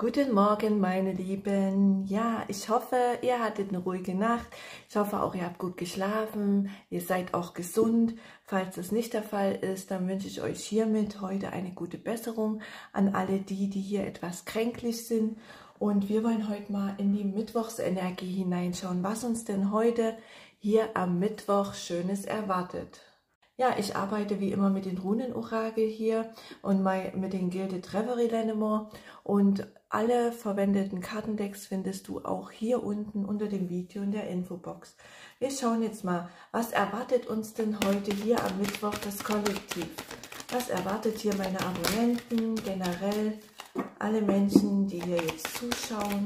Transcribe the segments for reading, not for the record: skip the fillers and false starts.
Guten Morgen, meine Lieben. Ja, ich hoffe, ihr hattet eine ruhige Nacht. Ich hoffe auch, ihr habt gut geschlafen. Ihr seid auch gesund. Falls das nicht der Fall ist, dann wünsche ich euch hiermit heute eine gute Besserung an alle die, die hier etwas kränklich sind. Und wir wollen heute mal in die Mittwochsenergie hineinschauen, was uns denn heute hier am Mittwoch Schönes erwartet. Ja, ich arbeite wie immer mit den Runenorakel hier und mit den Gilded Reverie Lenormand, und alle verwendeten Kartendecks findest du auch hier unten unter dem Video in der Infobox. Wir schauen jetzt mal, was erwartet uns denn heute hier am Mittwoch das Kollektiv? Was erwartet hier meine Abonnenten, generell alle Menschen, die hier jetzt zuschauen?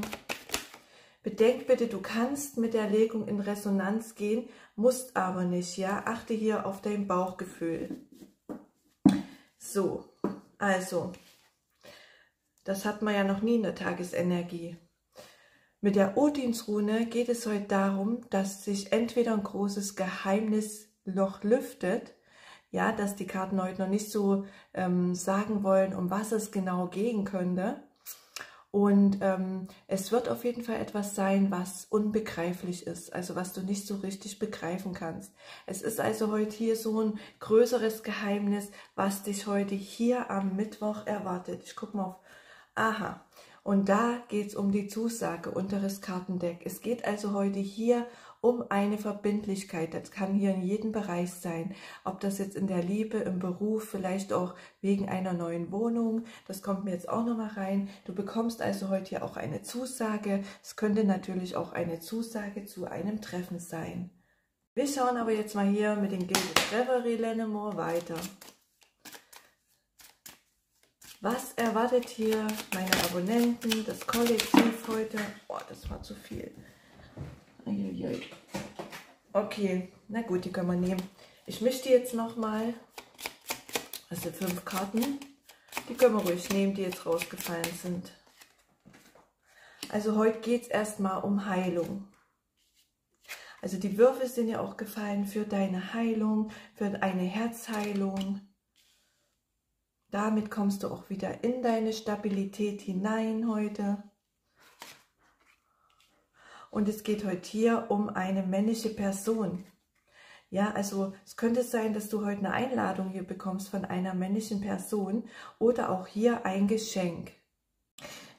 Bedenk bitte, du kannst mit der Legung in Resonanz gehen, musst aber nicht, ja? Achte hier auf dein Bauchgefühl. So, also, das hat man ja noch nie in der Tagesenergie. Mit der Odinsrune geht es heute darum, dass sich entweder ein großes Geheimnisloch lüftet, ja, dass die Karten heute noch nicht so sagen wollen, um was es genau gehen könnte. Und es wird auf jeden Fall etwas sein, was unbegreiflich ist, also was du nicht so richtig begreifen kannst. Es ist also heute hier so ein größeres Geheimnis, was dich heute hier am Mittwoch erwartet. Ich gucke mal auf, aha, und da geht es um die Zusage, unteres Kartendeck. Es geht also heute hier um eine Verbindlichkeit. Das kann hier in jedem Bereich sein, ob das jetzt in der Liebe, im Beruf, vielleicht auch wegen einer neuen Wohnung. Das kommt mir jetzt auch nochmal rein. Du bekommst also heute hier auch eine Zusage. Es könnte natürlich auch eine Zusage zu einem Treffen sein. Wir schauen aber jetzt mal hier mit den Gilded Reverie Lenormand weiter. Was erwartet hier meine Abonnenten, das Kollektiv heute? Oh, das war zu viel. Okay, na gut, die können wir nehmen. Ich mische die jetzt nochmal. Das sind 5 Karten. Die können wir ruhig nehmen, die jetzt rausgefallen sind. Also heute geht es erstmal um Heilung. Also die Würfel sind ja auch gefallen für deine Heilung, für eine Herzheilung. Damit kommst du auch wieder in deine Stabilität hinein heute. Und es geht heute hier um eine männliche Person. Ja, also es könnte sein, dass du heute eine Einladung hier bekommst von einer männlichen Person oder auch hier ein Geschenk.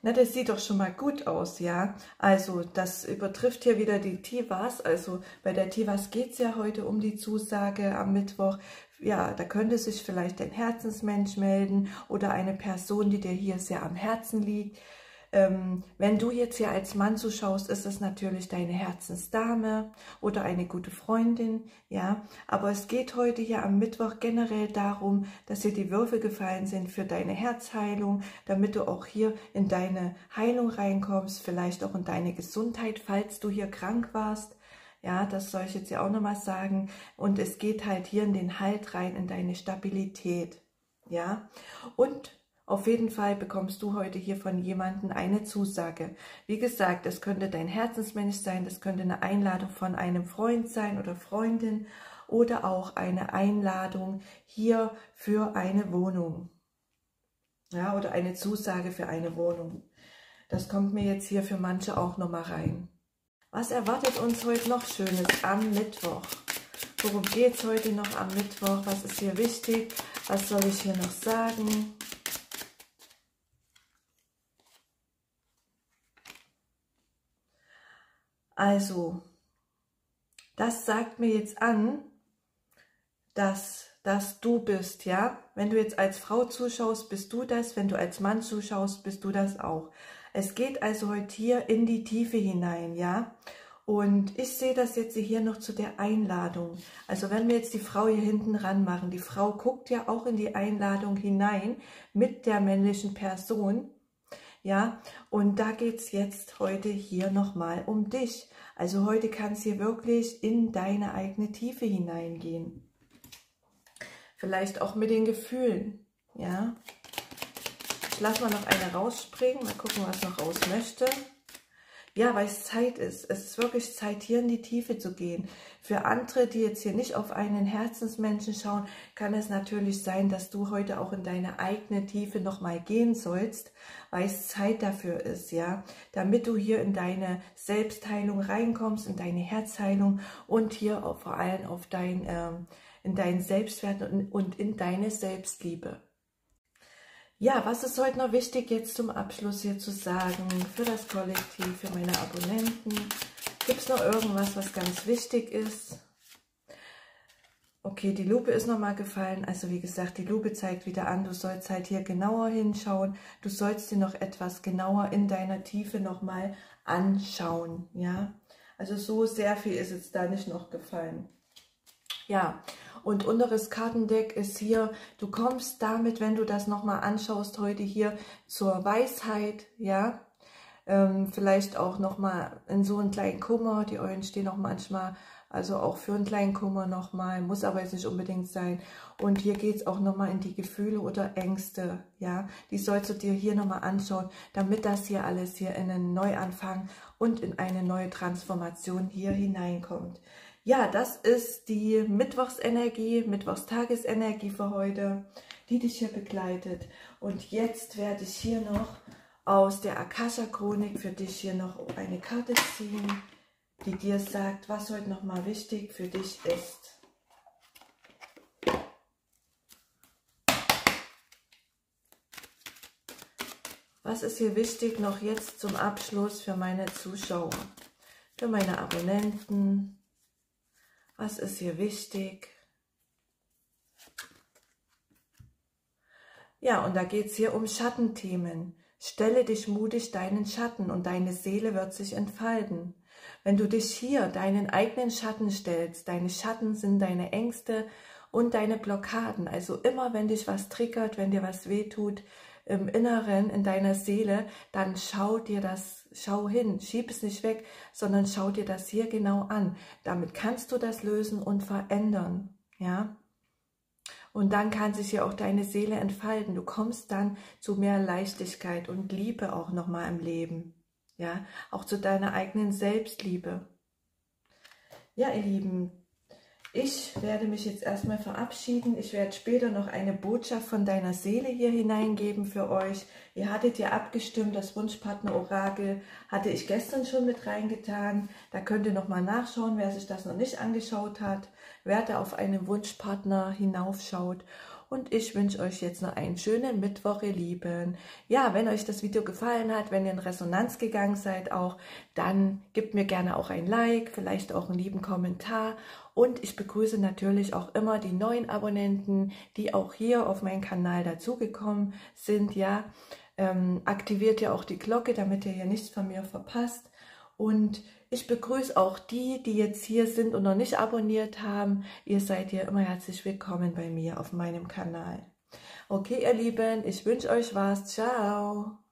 Na, das sieht doch schon mal gut aus, ja? Also das übertrifft hier wieder die Tivas. Also bei der Tivas geht es ja heute um die Zusage am Mittwoch. Ja, da könnte sich vielleicht ein Herzensmensch melden oder eine Person, die dir hier sehr am Herzen liegt. Wenn du jetzt hier als Mann zuschaust, ist es natürlich deine Herzensdame oder eine gute Freundin, ja. Aber es geht heute hier am Mittwoch generell darum, dass dir die Würfel gefallen sind für deine Herzheilung, damit du auch hier in deine Heilung reinkommst, vielleicht auch in deine Gesundheit, falls du hier krank warst. Ja, das soll ich jetzt ja auch nochmal sagen. Und es geht halt hier in den Halt rein, in deine Stabilität, ja. Und auf jeden Fall bekommst du heute hier von jemandem eine Zusage. Wie gesagt, das könnte dein Herzensmensch sein, das könnte eine Einladung von einem Freund sein oder Freundin oder auch eine Einladung hier für eine Wohnung. Ja, oder eine Zusage für eine Wohnung. Das kommt mir jetzt hier für manche auch nochmal rein. Was erwartet uns heute noch Schönes am Mittwoch? Worum geht es heute noch am Mittwoch? Was ist hier wichtig? Was soll ich hier noch sagen? Also, das sagt mir jetzt an, dass das du bist, ja? Wenn du jetzt als Frau zuschaust, bist du das. Wenn du als Mann zuschaust, bist du das auch. Es geht also heute hier in die Tiefe hinein, ja? Und ich sehe das jetzt hier noch zu der Einladung. Also wenn wir jetzt die Frau hier hinten ranmachen, die Frau guckt ja auch in die Einladung hinein mit der männlichen Person. Ja, und da geht es jetzt heute hier nochmal um dich. Also heute kann es hier wirklich in deine eigene Tiefe hineingehen. Vielleicht auch mit den Gefühlen. Ja, ich lasse mal noch eine rausspringen. Mal gucken, was noch raus möchte. Ja, weil es Zeit ist. Es ist wirklich Zeit, hier in die Tiefe zu gehen. Für andere, die jetzt hier nicht auf einen Herzensmenschen schauen, kann es natürlich sein, dass du heute auch in deine eigene Tiefe nochmal gehen sollst, weil es Zeit dafür ist, ja. Damit du hier in deine Selbstheilung reinkommst, in deine Herzheilung und hier auch vor allem auf dein, in deinen Selbstwert und in deine Selbstliebe. Ja, was ist heute noch wichtig jetzt zum Abschluss hier zu sagen für das Kollektiv, für meine Abonnenten? Gibt es noch irgendwas, was ganz wichtig ist? Okay, die Lupe ist nochmal gefallen. Also wie gesagt, die Lupe zeigt wieder an, du sollst halt hier genauer hinschauen. Du sollst dir noch etwas genauer in deiner Tiefe nochmal anschauen. Ja, also so sehr viel ist jetzt da nicht noch gefallen. Ja, und unteres Kartendeck ist hier, du kommst damit, wenn du das nochmal anschaust, heute hier zur Weisheit, ja, vielleicht auch nochmal in so einen kleinen Kummer, die Eulen stehen auch manchmal, also auch für einen kleinen Kummer nochmal, muss aber jetzt nicht unbedingt sein. Und hier geht es auch nochmal in die Gefühle oder Ängste, ja, die sollst du dir hier nochmal anschauen, damit das hier alles hier in einen Neuanfang und in eine neue Transformation hier hineinkommt. Ja, das ist die Mittwochsenergie, Mittwochstagesenergie für heute, die dich hier begleitet. Und jetzt werde ich hier noch aus der Akasha Chronik für dich hier noch eine Karte ziehen, die dir sagt, was heute nochmal wichtig für dich ist. Was ist hier wichtig noch jetzt zum Abschluss für meine Zuschauer, für meine Abonnenten? Was ist hier wichtig? Ja, und da geht es hier um Schattenthemen. Stelle dich mutig deinen Schatten und deine Seele wird sich entfalten. Wenn du dich hier deinen eigenen Schatten stellst, deine Schatten sind deine Ängste und deine Blockaden. Also immer, wenn dich was triggert, wenn dir was wehtut im Inneren, in deiner Seele, dann schau hin, schieb es nicht weg, sondern schau dir das hier genau an. Damit kannst du das lösen und verändern, ja. Und dann kann sich hier auch deine Seele entfalten. Du kommst dann zu mehr Leichtigkeit und Liebe auch nochmal im Leben, ja. Auch zu deiner eigenen Selbstliebe. Ja, ihr Lieben, ich werde mich jetzt erstmal verabschieden. Ich werde später noch eine Botschaft von deiner Seele hier hineingeben für euch. Ihr hattet ja abgestimmt, das Wunschpartner-Orakel hatte ich gestern schon mit reingetan. Da könnt ihr nochmal nachschauen, wer sich das noch nicht angeschaut hat, wer da auf einen Wunschpartner hinaufschaut. Und ich wünsche euch jetzt noch einen schönen Mittwoch, ihr Lieben. Ja, wenn euch das Video gefallen hat, wenn ihr in Resonanz gegangen seid auch, dann gebt mir gerne auch ein Like, vielleicht auch einen lieben Kommentar. Und ich begrüße natürlich auch immer die neuen Abonnenten, die auch hier auf meinen Kanal dazugekommen sind. Ja, aktiviert ja auch die Glocke, damit ihr hier nichts von mir verpasst. Und ich begrüße auch die, die jetzt hier sind und noch nicht abonniert haben. Ihr seid hier immer herzlich willkommen bei mir auf meinem Kanal. Okay, ihr Lieben, ich wünsche euch was. Ciao!